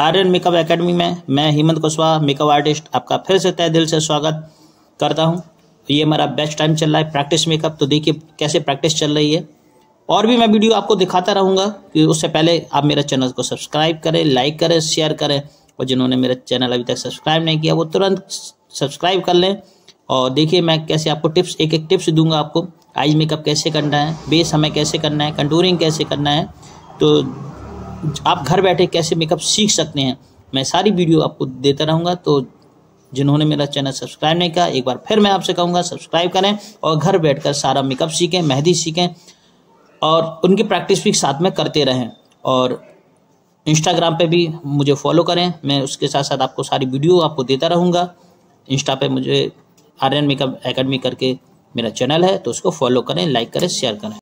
Aryan makeup academy में मैं Hemant Kushwaha makeup artist आपका फिर से तहे दिल से स्वागत करता हूं। ये हमारा बेस्ट टाइम चल रहा है प्रैक्टिस मेकअप, तो देखिए कैसे प्रैक्टिस चल रही है और भी मैं वीडियो आपको दिखाता रहूँगा। कि उससे पहले आप मेरा चैनल को सब्सक्राइब करें, लाइक करें, शेयर करें और जिन्होंने मेरा चैनल अभी तक सब्सक्राइब नहीं किया वो तुरंत सब्सक्राइब कर लें। और देखिए मैं कैसे आपको टिप्स एक टिप्स दूंगा, आपको आई मेकअप कैसे करना है, बेस हमें कैसे करना है, कंटूरिंग कैसे करना है, तो आप घर बैठे कैसे मेकअप सीख सकते हैं मैं सारी वीडियो आपको देता रहूँगा। तो जिन्होंने मेरा चैनल सब्सक्राइब नहीं किया एक बार फिर मैं आपसे कहूँगा सब्सक्राइब करें और घर बैठ कर सारा मेकअप सीखें, मेहंदी सीखें और उनकी प्रैक्टिस भी साथ में करते रहें। और इंस्टाग्राम पे भी मुझे फॉलो करें, मैं उसके साथ साथ आपको सारी वीडियो आपको देता रहूँगा। इंस्टा पे मुझे आर्यन मेकअप एकेडमी करके मेरा चैनल है, तो उसको फॉलो करें, लाइक करें, शेयर करें।